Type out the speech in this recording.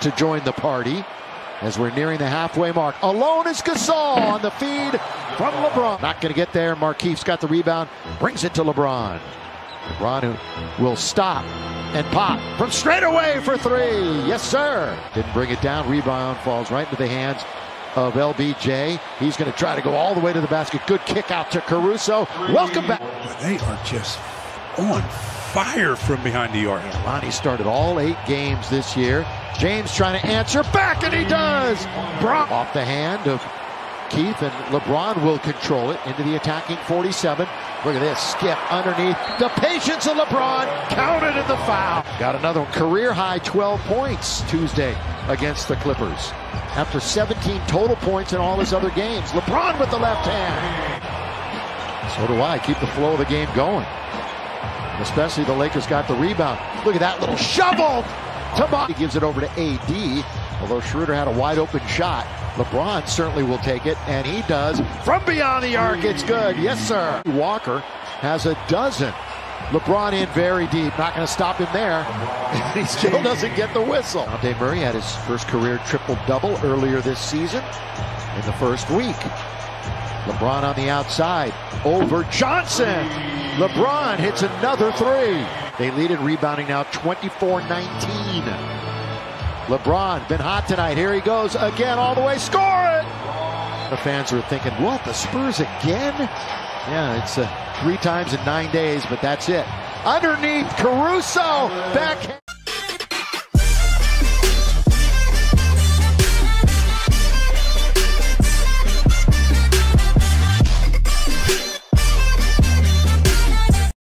wants to join the party as we're nearing the halfway mark. Alone is Gasol on the feed from LeBron. Not going to get there. Markeith's got the rebound. Brings it to LeBron. LeBron, who will stop and pop from straight away for three. Yes, sir. Didn't bring it down. Rebound falls right into the hands of LBJ. He's going to try to go all the way to the basket. Good kick out to Caruso. Welcome back. They are just on fire from behind the arc. Lonnie started all 8 games this year. James trying to answer back, and he does. Brock off the hand of Keith, and LeBron will control it into the attacking 47. Look at this skip underneath. The patience of LeBron counted in the foul. Got another one. Career high 12 points Tuesday against the Clippers. After 17 total points in all his other games. LeBron with the left hand. So do I. Keep the flow of the game going. Especially the Lakers got the rebound. Look at that little shovel. He gives it over to AD. Although Schroeder had a wide open shot, LeBron certainly will take it, and he does. From beyond the arc, it's good. Yes, sir. Walker has a dozen. LeBron in very deep. Not going to stop him there. He still doesn't get the whistle. Dave Murray had his first career triple-double earlier this season in the first week. LeBron on the outside. Over Johnson. LeBron hits another three. They lead in rebounding now 24-19. LeBron, been hot tonight. Here he goes again all the way. Score it! The fans are thinking, what, the Spurs again? Yeah, it's 3 times in 9 days, but that's it. Underneath, Caruso, backhand.